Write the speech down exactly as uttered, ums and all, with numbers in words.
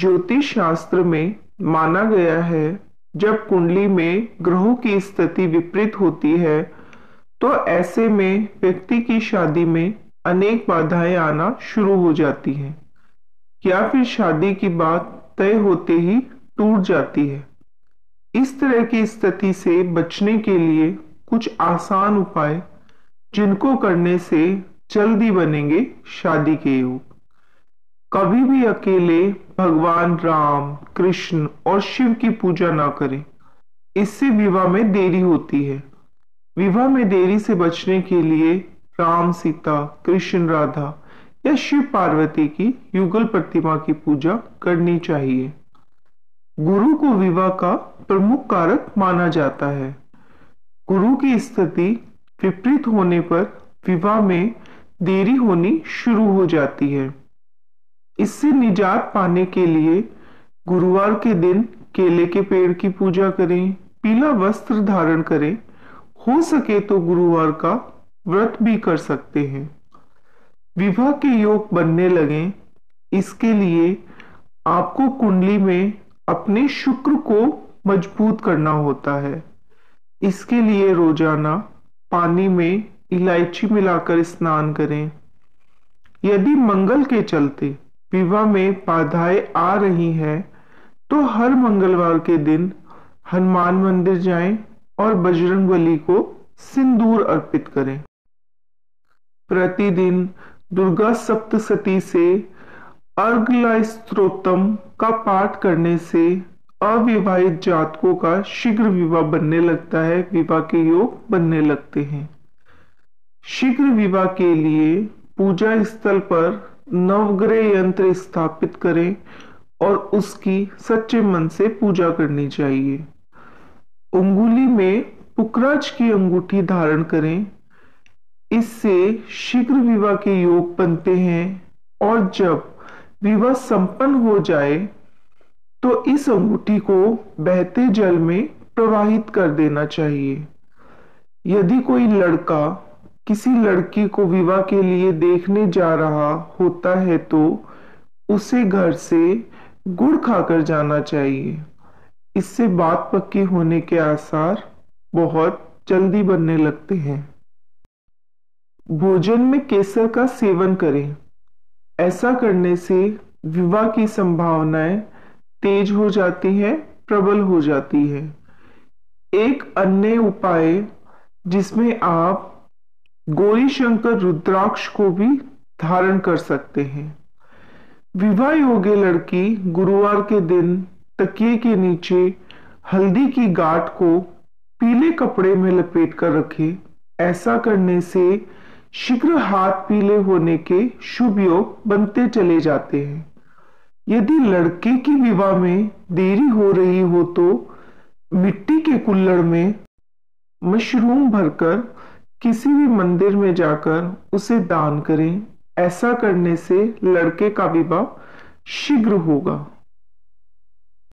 ज्योतिष शास्त्र में माना गया है जब कुंडली में ग्रहों की स्थिति विपरीत होती है तो ऐसे में व्यक्ति की शादी में अनेक बाधाएं आना शुरू हो जाती हैं या फिर शादी की बात तय होते ही टूट जाती है। इस तरह की स्थिति से बचने के लिए कुछ आसान उपाय जिनको करने से जल्दी बनेंगे शादी के योग। कभी भी अकेले भगवान राम, कृष्ण और शिव की पूजा ना करें, इससे विवाह में देरी होती है। विवाह में देरी से बचने के लिए राम सीता, कृष्ण राधा या शिव पार्वती की युगल प्रतिमा की पूजा करनी चाहिए। गुरु को विवाह का प्रमुख कारक माना जाता है। गुरु की स्थिति विपरीत होने पर विवाह में देरी होनी शुरू हो जाती है। इससे निजात पाने के लिए गुरुवार के दिन केले के पेड़ की पूजा करें, पीला वस्त्र धारण करें, हो सके तो गुरुवार का व्रत भी कर सकते हैं। विवाह के योग बनने लगें, इसके लिए आपको कुंडली में अपने शुक्र को मजबूत करना होता है। इसके लिए रोजाना पानी में इलायची मिलाकर स्नान करें। यदि मंगल के चलते विवाह में बाधाएं आ रही हैं तो हर मंगलवार के दिन हनुमान मंदिर जाएं और बजरंगबली को सिंदूर अर्पित करें। प्रतिदिन दुर्गा सप्तशती से अर्घला स्त्रोतम का पाठ करने से अविवाहित जातकों का शीघ्र विवाह बनने लगता है, विवाह के योग बनने लगते हैं। शीघ्र विवाह के लिए पूजा स्थल पर नवग्रह यंत्र स्थापित करें और उसकी सच्चे मन से पूजा करनी चाहिए। उंगुली में पुखराज की अंगूठी धारण करें, इससे शीघ्र विवाह के योग बनते हैं। और जब विवाह संपन्न हो जाए तो इस अंगूठी को बहते जल में प्रवाहित कर देना चाहिए। यदि कोई लड़का किसी लड़की को विवाह के लिए देखने जा रहा होता है तो उसे घर से गुड़ खाकर जाना चाहिए। इससे बात पक्की होने के आसार बहुत जल्दी बनने लगते हैं। भोजन में केसर का सेवन करें, ऐसा करने से विवाह की संभावनाएं तेज हो जाती है, प्रबल हो जाती है। एक अन्य उपाय जिसमें आप गौरी शंकर रुद्राक्ष को भी धारण कर सकते हैं। विवाह योग्य लड़की गुरुवार के दिन तकिए के नीचे हल्दी की गांठ को पीले कपड़े में लपेट कर रखे, ऐसा करने से शीघ्र हाथ पीले होने के शुभ योग बनते चले जाते हैं। यदि लड़के की विवाह में देरी हो रही हो तो मिट्टी के कुल्हड़ में मशरूम भरकर किसी भी मंदिर में जाकर उसे दान करें, ऐसा करने से लड़के का विवाह शीघ्र होगा।